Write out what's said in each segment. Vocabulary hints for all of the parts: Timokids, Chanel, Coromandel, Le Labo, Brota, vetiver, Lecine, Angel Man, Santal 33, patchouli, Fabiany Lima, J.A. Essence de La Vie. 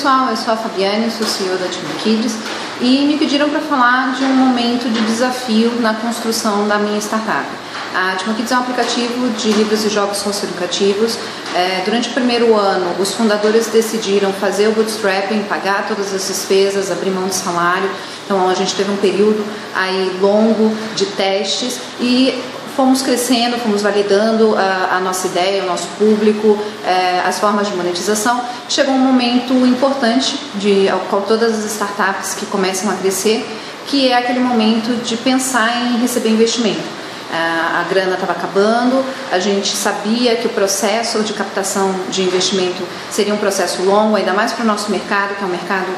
pessoal, eu sou a Fabiane, eu sou CEO da Timokids e me pediram para falar de um momento de desafio na construção da minha startup. A Timokids é um aplicativo de livros e jogos socioeducativos. Durante o primeiro ano, os fundadores decidiram fazer o bootstrapping, pagar todas as despesas, abrir mão de salário. Então a gente teve um período aí longo de testes e fomos crescendo, fomos validando a nossa ideia, o nosso público, as formas de monetização. Chegou um momento importante, ao qual todas as startups que começam a crescer, que é aquele momento de pensar em receber investimento. A grana estava acabando, a gente sabia que o processo de captação de investimento seria um processo longo, ainda mais para o nosso mercado, que é um mercado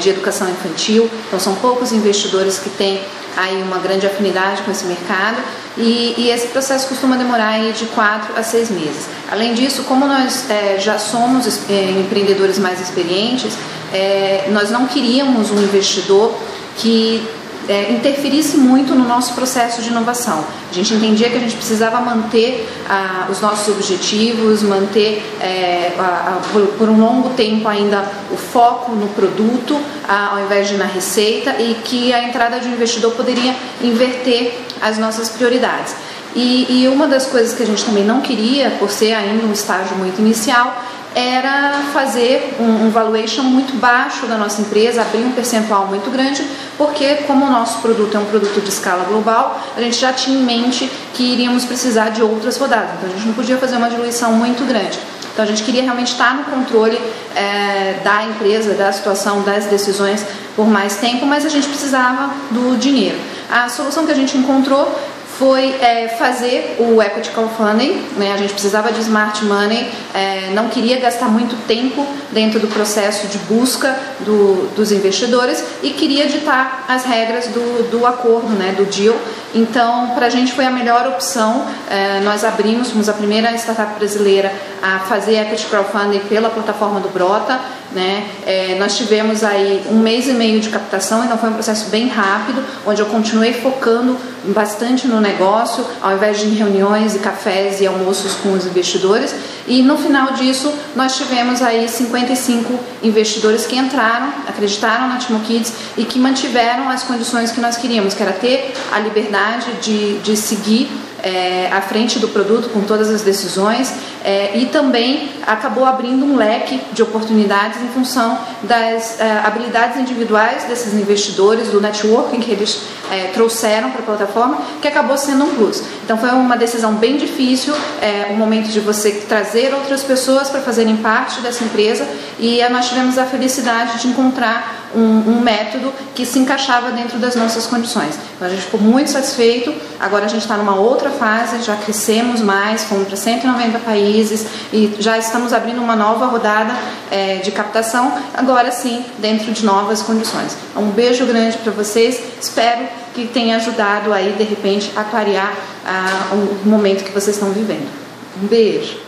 de educação infantil. Então são poucos investidores que têm aí uma grande afinidade com esse mercado e esse processo costuma demorar aí de 4 a 6 meses. Além disso, como nós já somos empreendedores mais experientes, nós não queríamos um investidor que interferisse muito no nosso processo de inovação. A gente entendia que a gente precisava manter os nossos objetivos, manter por um longo tempo ainda o foco no produto ao invés de na receita, e que a entrada de um investidor poderia inverter as nossas prioridades. E uma das coisas que a gente também não queria, por ser ainda um estágio muito inicial, era fazer um valuation muito baixo da nossa empresa, abrir um percentual muito grande, porque como o nosso produto é um produto de escala global, a gente já tinha em mente que iríamos precisar de outras rodadas, então a gente não podia fazer uma diluição muito grande. Então a gente queria realmente estar no controle da empresa, da situação, das decisões por mais tempo, mas a gente precisava do dinheiro. A solução que a gente encontrou foi fazer o equity crowdfunding, né? A gente precisava de smart money, não queria gastar muito tempo dentro do processo de busca dos investidores e queria ditar as regras do acordo, né? Do deal. Então, para a gente foi a melhor opção. Nós abrimos, fomos a primeira startup brasileira a fazer equity crowdfunding pela plataforma do Brota, né? Nós tivemos aí um mês e meio de captação, então foi um processo bem rápido, onde eu continuei focando bastante no negócio, ao invés de reuniões e cafés e almoços com os investidores, e no final disso nós tivemos aí 55 investidores que entraram, acreditaram na Timokids e que mantiveram as condições que nós queríamos, que era ter a liberdade de seguir à frente do produto com todas as decisões, e também acabou abrindo um leque de oportunidades em função das habilidades individuais desses investidores, do networking que eles trouxeram para a plataforma, que acabou sendo um plus. Então foi uma decisão bem difícil, o momento de você trazer outras pessoas para fazerem parte dessa empresa, e nós tivemos a felicidade de encontrar um método que se encaixava dentro das nossas condições. Então a gente ficou muito satisfeito. Agora a gente está numa outra fase, já crescemos mais, fomos para 190 países e já estamos abrindo uma nova rodada de captação, agora sim, dentro de novas condições. Um beijo grande para vocês, espero que tenha ajudado aí, de repente, a clarear o momento que vocês estão vivendo. Um beijo!